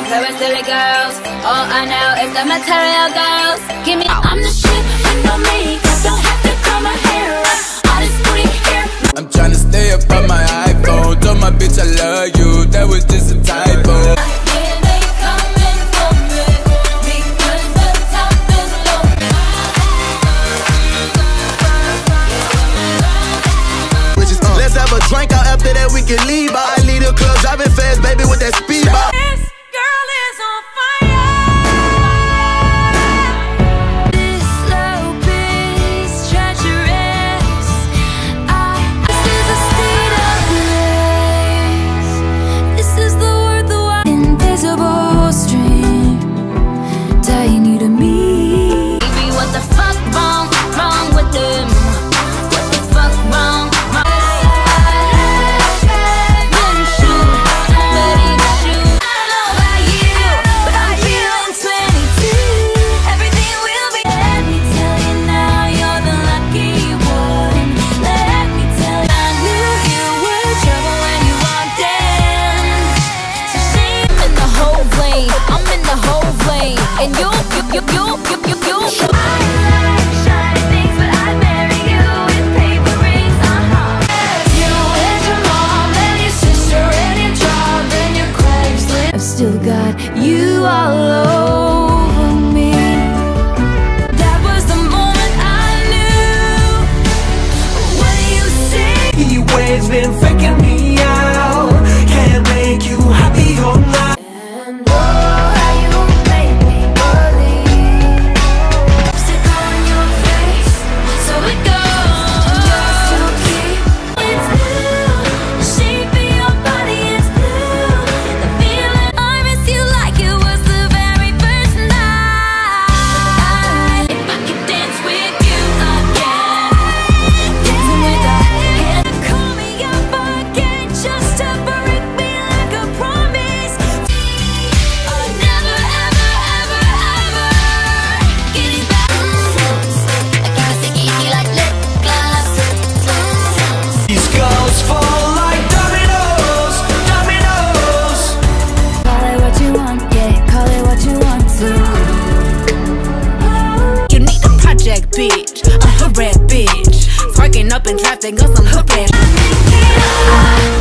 don't play with silly girls. All I know is the material girls. Give me, I'm the shit with no makeup. Don't have to comb my hair up. All this booty hair. I'm tryna stay up on my iPhone. Told my bitch I love you. That was just a typo. Drink out after that, we can leave. I lead the club driving fast, baby, with that speed. This girl is on fire. This slow pace, treacherous. This is a state of grace. This is the word, the word. Invisible stream, tying you to me. Baby, what the fuck wrong with them? What the fuck wrong? Still got you all over me. That was the moment I knew. What do you say? You always been faking me out. Can't make you happy all night. And oh, how you make me believe. Lipstick on your face, so it goes. Just to keep. It's blue. The shape of your body is blue. The feeling. You like it was the very first night. If I could dance with you again, dancing with that. Call me up again just to break me like a promise. I'll never, ever, ever, ever get it back. I gotta stick it easy like lip gloss. These girls fall like dominoes, dominoes. You need a project, bitch, a hood rat bitch. Parking up in traffic on some hood rat.